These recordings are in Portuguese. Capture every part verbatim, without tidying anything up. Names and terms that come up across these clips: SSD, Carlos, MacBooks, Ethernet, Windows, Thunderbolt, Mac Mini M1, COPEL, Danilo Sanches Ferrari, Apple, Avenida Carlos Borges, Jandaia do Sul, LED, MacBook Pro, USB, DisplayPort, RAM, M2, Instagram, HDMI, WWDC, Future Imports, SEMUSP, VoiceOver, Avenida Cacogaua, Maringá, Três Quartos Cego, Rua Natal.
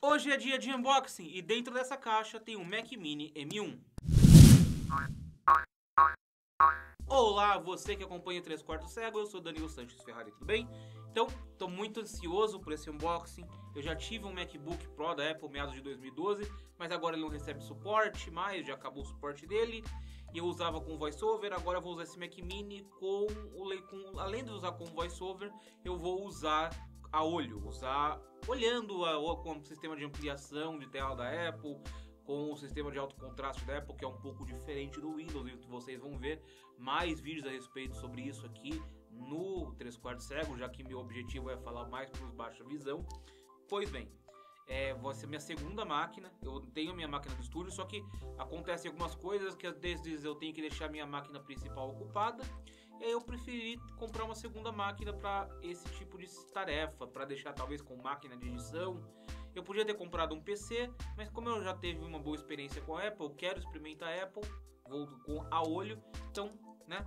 Hoje é dia de unboxing e dentro dessa caixa tem um Mac Mini M um. Olá, você que acompanha o Três Quartos Cego, eu sou Danilo Sanches Ferrari, tudo bem? Então, estou muito ansioso por esse unboxing. Eu já tive um MacBook Pro da Apple meados de dois mil e doze, mas agora ele não recebe suporte mais, já acabou o suporte dele. E eu usava com VoiceOver, agora eu vou usar esse Mac Mini com, com além de usar com VoiceOver, eu vou usar a olho, usar olhando a, com o sistema de ampliação de tela da Apple, com o sistema de alto contraste da Apple, que é um pouco diferente do Windows, e vocês vão ver mais vídeos a respeito sobre isso aqui no Três Quartos Cego, já que meu objetivo é falar mais para os baixa visão. Pois bem, é, vai ser minha segunda máquina. Eu tenho minha máquina de estúdio, só que acontecem algumas coisas que às vezes eu tenho que deixar minha máquina principal ocupada, e aí eu preferi comprar uma segunda máquina para esse tipo de tarefa, para deixar talvez com máquina de edição. Eu podia ter comprado um P C, mas como eu já tive uma boa experiência com a Apple, eu quero experimentar a Apple, vou com a olho. Então, né?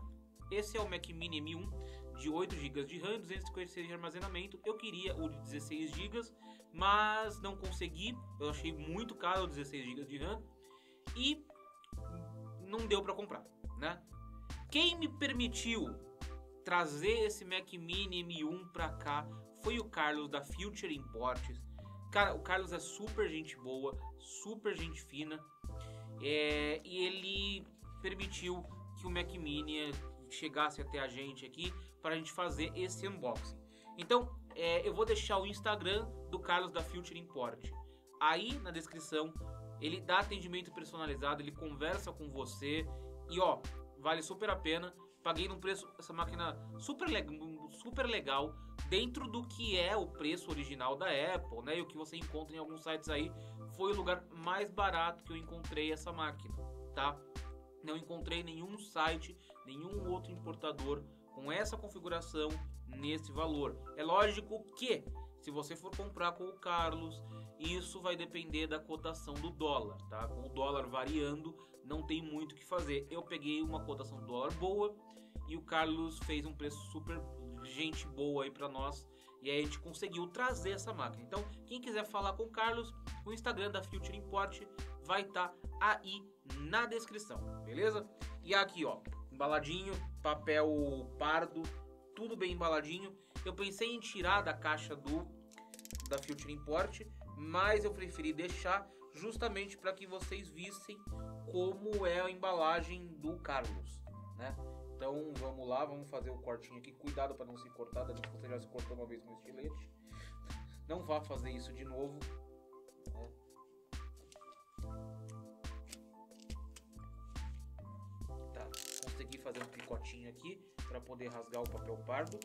Esse é o Mac Mini M um de oito gigas de RAM, duzentos e cinquenta e seis de armazenamento. Eu queria o de dezesseis gigas, mas não consegui. Eu achei muito caro o dezesseis gigas de RAM e não deu para comprar, né? Quem me permitiu trazer esse Mac Mini M um para cá foi o Carlos da Future Imports. Cara, o Carlos é super gente boa, super gente fina, é, e ele permitiu que o Mac Mini chegasse até a gente aqui para a gente fazer esse unboxing. Então, é, eu vou deixar o Instagram do Carlos da Future Import aí na descrição. Ele dá atendimento personalizado, ele conversa com você e ó, vale super a pena. Paguei num preço, essa máquina super, super legal, dentro do que é o preço original da Apple, né? E o que você encontra em alguns sites aí, foi o lugar mais barato que eu encontrei essa máquina, tá? Não encontrei nenhum site, nenhum outro importador com essa configuração nesse valor. É lógico que se você for comprar com o Carlos, isso vai depender da cotação do dólar, tá? Com o dólar variando, não tem muito o que fazer. Eu peguei uma cotação do dólar boa e o Carlos fez um preço super gente boa aí para nós. E aí a gente conseguiu trazer essa máquina. Então, quem quiser falar com o Carlos, o Instagram da Future Import vai estar tá aí na descrição, beleza? E aqui, ó, embaladinho, papel pardo, tudo bem embaladinho. Eu pensei em tirar da caixa do da Future Import, mas eu preferi deixar justamente para que vocês vissem como é a embalagem do Carlos, né? Então vamos lá, vamos fazer o cortinho aqui. Cuidado para não se cortar, Danilo, você já se cortou uma vez com o estilete. Não vá fazer isso de novo. Tá, consegui fazer um picotinho aqui para poder rasgar o papel pardo.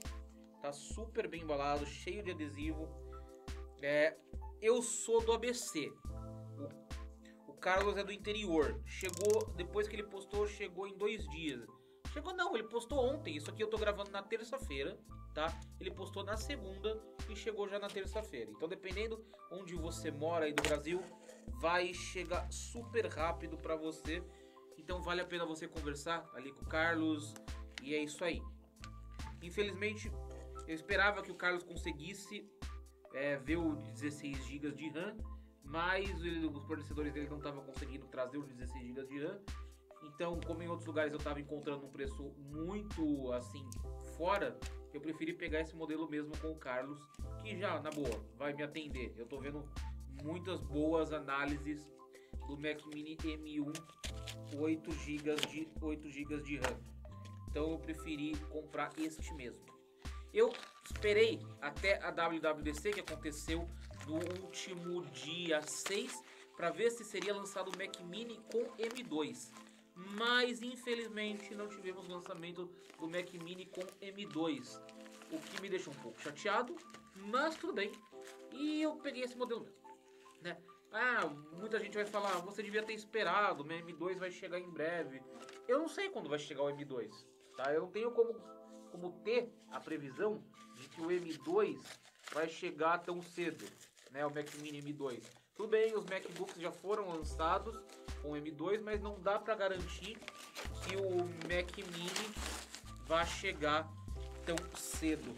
Tá super bem embalado, cheio de adesivo. É, eu sou do A B C. O, o Carlos é do interior. Chegou, depois que ele postou, chegou em dois dias. Chegou não, ele postou ontem, isso aqui eu tô gravando na terça-feira, tá? Ele postou na segunda e chegou já na terça-feira. Então dependendo onde você mora aí do Brasil, vai chegar super rápido pra você. Então vale a pena você conversar ali com o Carlos e é isso aí. Infelizmente, eu esperava que o Carlos conseguisse é, ver o dezesseis gigas de RAM, mas ele, os fornecedores dele não estavam conseguindo trazer o dezesseis gigas de RAM. Então, como em outros lugares eu estava encontrando um preço muito, assim, fora, eu preferi pegar esse modelo mesmo com o Carlos, que já, na boa, vai me atender. Eu tô vendo muitas boas análises do Mac Mini M um, oito gigas de RAM. Então, eu preferi comprar este mesmo. Eu esperei até a W W D C, que aconteceu no último dia seis, para ver se seria lançado o Mac Mini com M dois. Mas infelizmente não tivemos lançamento do Mac Mini com M dois, o que me deixou um pouco chateado, mas tudo bem, e eu peguei esse modelo mesmo, né? Ah, muita gente vai falar, você devia ter esperado, o M dois vai chegar em breve. Eu não sei quando vai chegar o M dois, tá? Eu não tenho como, como ter a previsão de que o M dois vai chegar tão cedo, né? O Mac Mini M dois. Tudo bem, os MacBooks já foram lançados com M dois, mas não dá para garantir que o Mac Mini vá chegar tão cedo.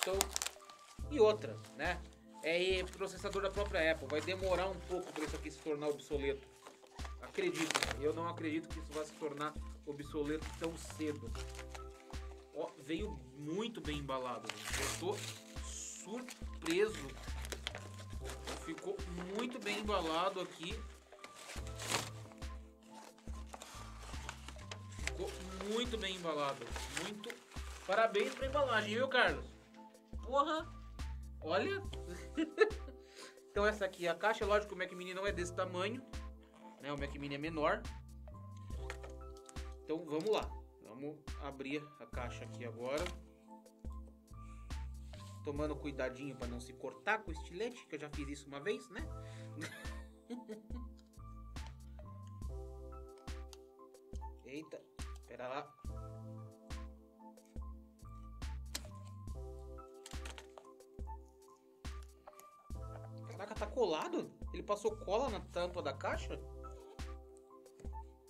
Então, e outra, né? é processador da própria Apple. Vai demorar um pouco para isso aqui se tornar obsoleto. Acredito, eu não acredito que isso vai se tornar obsoleto tão cedo. Ó, veio muito bem embalado, gente. Eu estou surpreso. Ficou muito bem embalado aqui. Ficou muito bem embalado. Muito. Parabéns pra embalagem, viu, Carlos? Porra! Olha! Então essa aqui é a caixa. Lógico, o Mac Mini não é desse tamanho, né? O Mac Mini é menor. Então vamos lá. Vamos abrir a caixa aqui agora. Tomando cuidadinho para não se cortar com o estilete, que eu já fiz isso uma vez, né? Eita, espera lá. Caraca, tá colado? Ele passou cola na tampa da caixa?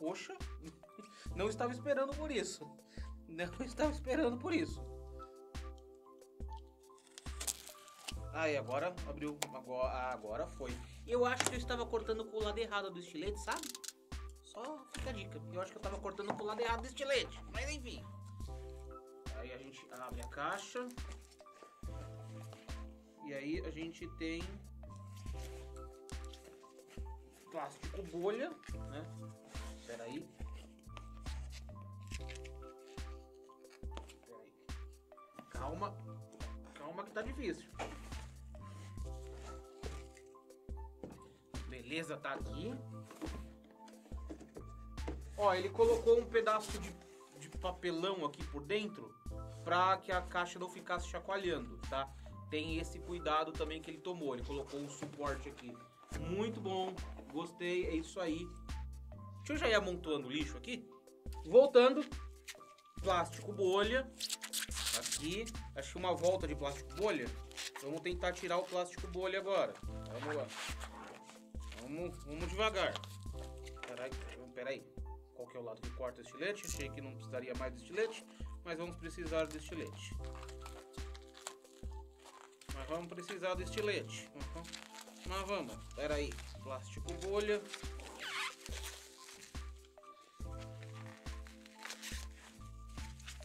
Poxa, não estava esperando por isso. Não estava esperando por isso. Aí, ah, agora abriu. Agora, ah, agora foi. Eu acho que eu estava cortando com o lado errado do estilete, sabe? Só fica a dica. Eu acho que eu estava cortando com o lado errado do estilete. Mas enfim. Aí a gente abre a caixa. E aí a gente tem plástico bolha, né? Espera aí. Espera aí. Calma. Calma que tá difícil. Beleza, tá aqui. Ó, ele colocou um pedaço de, de papelão aqui por dentro pra que a caixa não ficasse chacoalhando, tá? Tem esse cuidado também que ele tomou. Ele colocou um suporte aqui. Muito bom, gostei, é isso aí. Deixa eu já ir amontoando o lixo aqui. Voltando. Plástico bolha. Aqui. Achei uma volta de plástico bolha. Vamos tentar tirar o plástico bolha agora. Vamos lá. Vamos, vamos devagar. Peraí, peraí. Qual que é o lado que corta o estilete? Achei que não precisaria mais do estilete, mas vamos precisar do estilete. Mas vamos precisar do estilete. Uhum. Mas vamos. Peraí. Plástico bolha.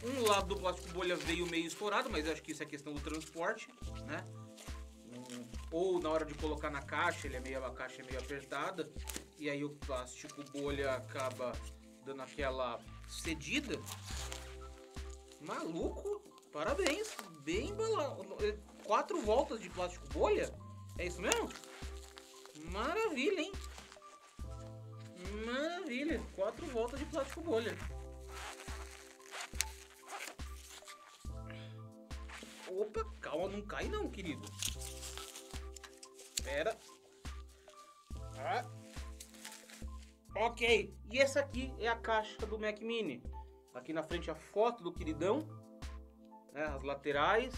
Um lado do plástico bolha veio meio estourado, mas eu acho que isso é questão do transporte, né? Ou na hora de colocar na caixa, ele é meio, a caixa é meio apertada, e aí o plástico bolha acaba dando aquela cedida. Maluco, parabéns, bem embalado. Quatro voltas de plástico bolha? É isso mesmo? Maravilha, hein? Maravilha, quatro voltas de plástico bolha. Opa, calma, não cai não, querido. Pera. Ah. Ok. E essa aqui é a caixa do Mac Mini. Aqui na frente a foto do queridão, né? As laterais.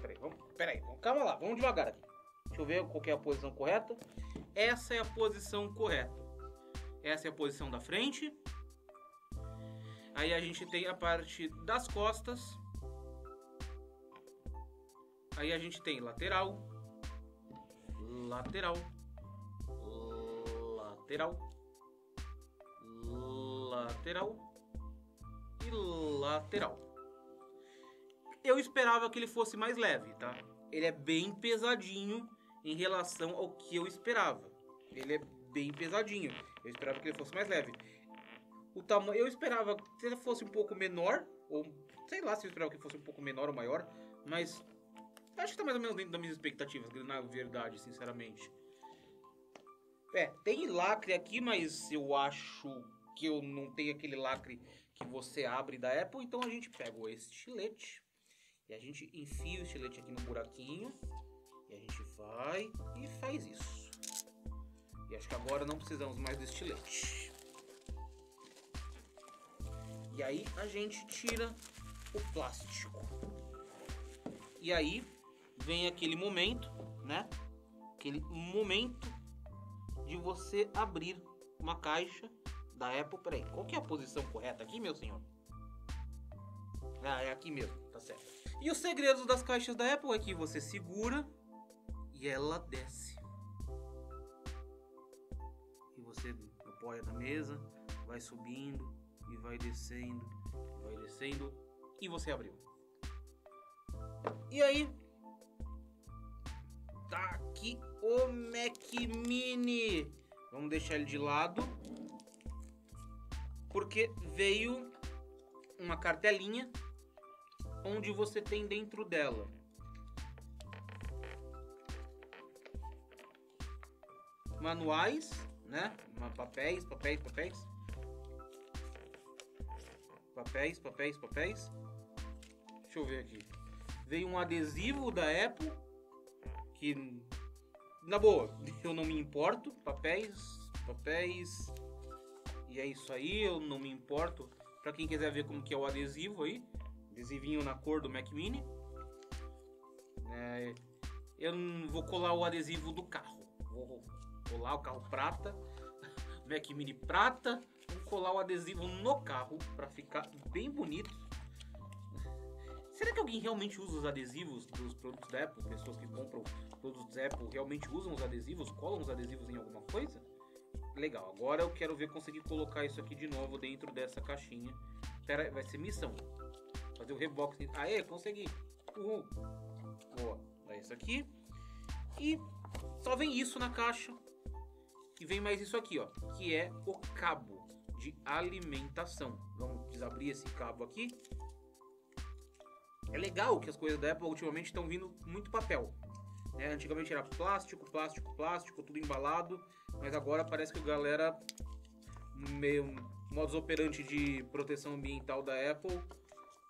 Peraí, vamos, peraí, vamos, calma lá, vamos devagar aqui. Deixa eu ver qual que é a posição correta. Essa é a posição correta. Essa é a posição da frente. Aí a gente tem a parte das costas. Aí a gente tem lateral. Lateral, lateral, lateral e lateral. Eu esperava que ele fosse mais leve, tá? Ele é bem pesadinho em relação ao que eu esperava. Ele é bem pesadinho. Eu esperava que ele fosse mais leve. O tamanho, eu esperava que ele fosse um pouco menor, ou sei lá se eu esperava que ele fosse um pouco menor ou maior, mas... acho que tá mais ou menos dentro das minhas expectativas, na verdade, sinceramente. É, tem lacre aqui, mas eu acho que eu não tenho aquele lacre que você abre da Apple. Então a gente pega o estilete e a gente enfia o estilete aqui no buraquinho. E a gente vai e faz isso. E acho que agora não precisamos mais do estilete. E aí a gente tira o plástico. E aí... vem aquele momento, né? Aquele momento de você abrir uma caixa da Apple. Peraí, qual que é a posição correta aqui, meu senhor? Ah, é aqui mesmo, tá certo. E os segredos das caixas da Apple é que você segura e ela desce. E você apoia na mesa, vai subindo e vai descendo, vai descendo e você abriu. E aí, tá aqui o Mac Mini. Vamos deixar ele de lado, porque veio uma cartelinha onde você tem dentro dela manuais, né? Papéis, papéis, papéis. Papéis, papéis, papéis. Deixa eu ver aqui. Veio um adesivo da Apple, que na boa, eu não me importo. Papéis, papéis. E é isso aí, eu não me importo. Pra quem quiser ver como que é o adesivo aí, adesivinho na cor do Mac Mini. É, eu não vou colar o adesivo do carro. Vou colar o carro prata, Mac Mini prata. Vou colar o adesivo no carro pra ficar bem bonito. Será que alguém realmente usa os adesivos dos produtos da Apple? Pessoas que compram produtos da Apple realmente usam os adesivos? Colam os adesivos em alguma coisa? Legal, agora eu quero ver conseguir colocar isso aqui de novo dentro dessa caixinha. Pera, vai ser missão. Fazer o reboxing. Aê, consegui. Uhul. Boa, dá isso aqui. E só vem isso na caixa. E vem mais isso aqui, ó, que é o cabo de alimentação. Vamos desabrir esse cabo aqui. É legal que as coisas da Apple ultimamente estão vindo muito papel, né? Antigamente era plástico, plástico, plástico, tudo embalado. Mas agora parece que a galera, meio modus operandi de proteção ambiental da Apple,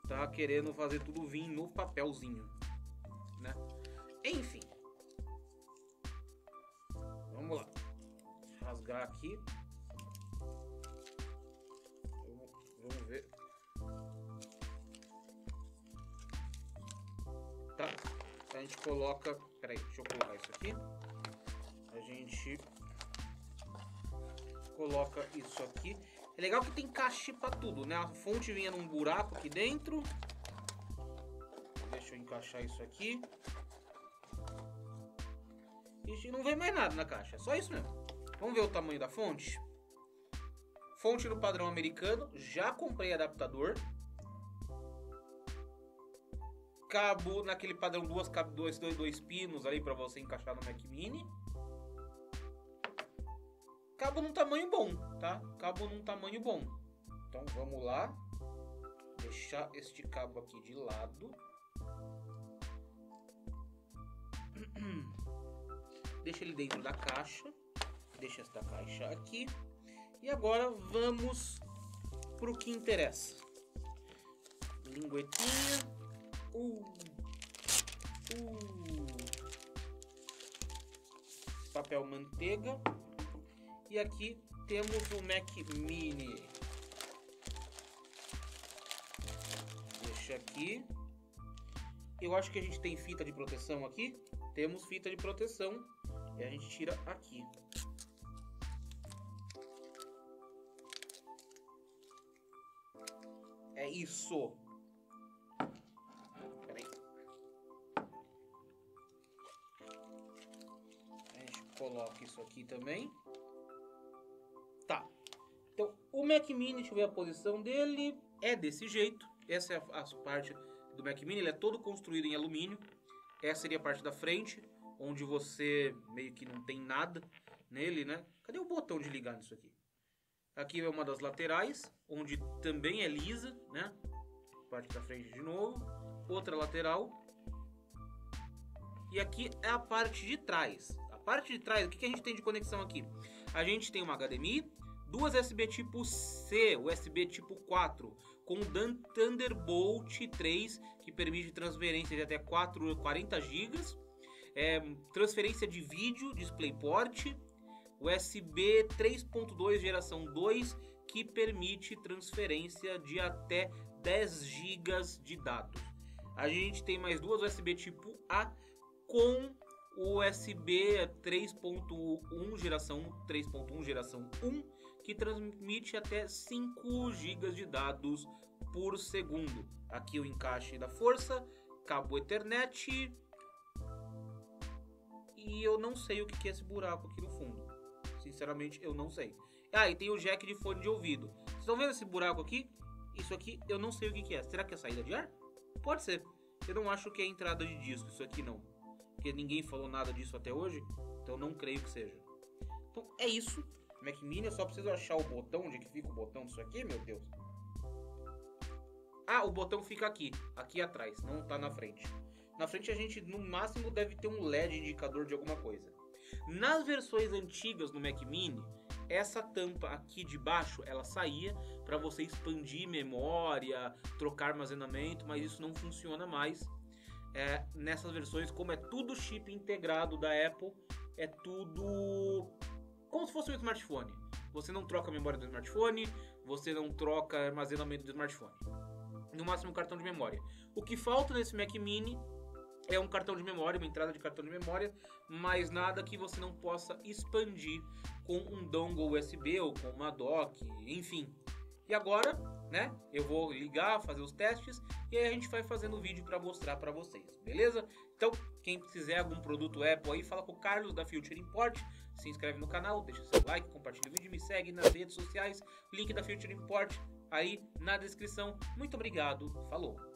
tá querendo fazer tudo vir no papelzinho, né? Enfim, vamos lá. Rasgar aqui. Vamos ver. Tá, a gente coloca, peraí, deixa eu colocar isso aqui. A gente coloca isso aqui. É legal que tem caixa pra tudo, né? A fonte vinha num buraco aqui dentro. Deixa eu encaixar isso aqui. E não vem mais nada na caixa, é só isso mesmo. Vamos ver o tamanho da fonte. Fonte no padrão americano, já comprei adaptador. Cabo naquele padrão duas, dois, dois, dois pinos ali para você encaixar no Mac Mini. Cabo num tamanho bom, tá? Cabo num tamanho bom. Então vamos lá. Deixar este cabo aqui de lado. Deixa ele dentro da caixa. Deixa esta caixa aqui. E agora vamos para o que interessa. Linguetinha. Uh, uh. Papel manteiga. E aqui temos o Mac Mini. Deixa aqui. Eu acho que a gente tem fita de proteção aqui. Temos fita de proteção. E a gente tira aqui. É isso. Coloca isso aqui também. Tá. Então, o Mac Mini, deixa eu ver a posição dele. É desse jeito. Essa é a, a parte do Mac Mini. Ele é todo construído em alumínio. Essa seria a parte da frente, onde você meio que não tem nada nele, né? Cadê o botão de ligar nisso aqui? Aqui é uma das laterais, onde também é lisa, né? Parte da frente de novo. Outra lateral. E aqui é a parte de trás. Parte de trás, o que a gente tem de conexão aqui? A gente tem uma H D M I, duas U S B tipo C, U S B tipo quatro, com Thunderbolt três, que permite transferência de até quarenta gigas, é, transferência de vídeo, DisplayPort, U S B três ponto dois geração dois, que permite transferência de até dez gigas de dados. A gente tem mais duas U S B tipo A com U S B três ponto um geração três ponto um geração um, que transmite até cinco gigas de dados por segundo. Aqui o encaixe da força cabo Ethernet, e eu não sei o que é esse buraco aqui no fundo. Sinceramente, eu não sei. Ah, e tem o jack de fone de ouvido. Vocês estão vendo esse buraco aqui? Isso aqui eu não sei o que é. Será que é saída de ar? Pode ser. Eu não acho que é entrada de disco, isso aqui não. Porque ninguém falou nada disso até hoje, então não creio que seja. Então é isso. Mac Mini, eu só preciso achar o botão. Onde é que fica o botão disso aqui, meu Deus? Ah, o botão fica aqui, aqui atrás, não tá na frente. Na frente a gente, no máximo, deve ter um L E D indicador de alguma coisa. Nas versões antigas do Mac Mini, essa tampa aqui de baixo, ela saía para você expandir memória, trocar armazenamento, mas isso não funciona mais. É, nessas versões, como é tudo chip integrado da Apple, é tudo como se fosse um smartphone. Você não troca a memória do smartphone, você não troca armazenamento do smartphone. No máximo um cartão de memória. O que falta nesse Mac Mini é um cartão de memória, uma entrada de cartão de memória, mas nada que você não possa expandir com um dongle U S B ou com uma dock, enfim. E agora, né, eu vou ligar, fazer os testes, e aí a gente vai fazendo o vídeo para mostrar para vocês, beleza? Então, quem quiser algum produto Apple aí, fala com o Carlos da Future Import, se inscreve no canal, deixa seu like, compartilha o vídeo, me segue nas redes sociais, link da Future Import aí na descrição. Muito obrigado, falou!